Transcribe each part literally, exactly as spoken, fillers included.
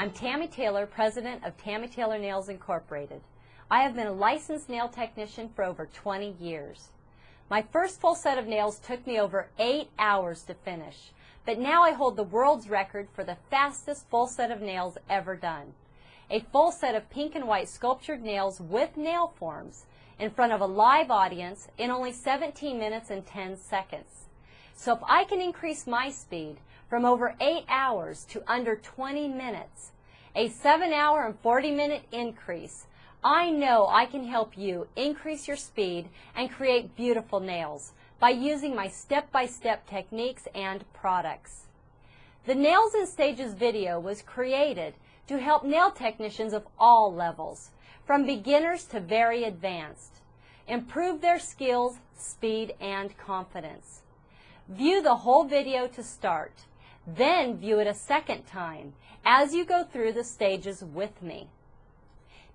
I'm Tammy Taylor, president of Tammy Taylor Nails Incorporated. I have been a licensed nail technician for over twenty years. My first full set of nails took me over eight hours to finish, but now I hold the world's record for the fastest full set of nails ever done. A full set of pink and white sculptured nails with nail forms in front of a live audience in only seventeen minutes and ten seconds. So if I can increase my speed from over eight hours to under twenty minutes, a seven hour and forty minute increase, I know I can help you increase your speed and create beautiful nails by using my step-by-step techniques and products. The Nails in Stages video was created to help nail technicians of all levels, from beginners to very advanced, improve their skills, speed, and confidence. View the whole video to start, then view it a second time as you go through the stages with me.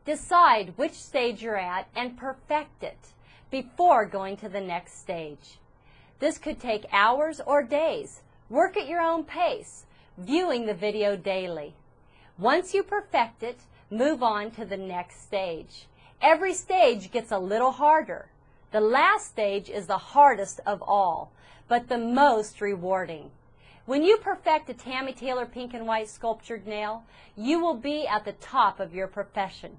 Decide which stage you're at and perfect it before going to the next stage. This could take hours or days. Work at your own pace, viewing the video daily. Once you perfect it, move on to the next stage. Every stage gets a little harder. The last stage is the hardest of all, but the most rewarding. When you perfect a Tammy Taylor pink and white sculptured nail, you will be at the top of your profession.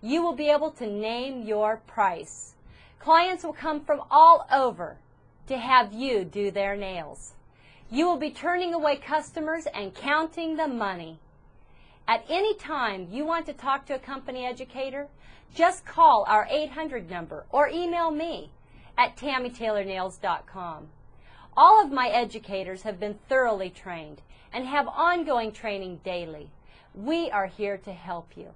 You will be able to name your price. Clients will come from all over to have you do their nails. You will be turning away customers and counting the money. At any time you want to talk to a company educator, just call our eight hundred number or email me at tammy taylor nails dot com. All of my educators have been thoroughly trained and have ongoing training daily. We are here to help you.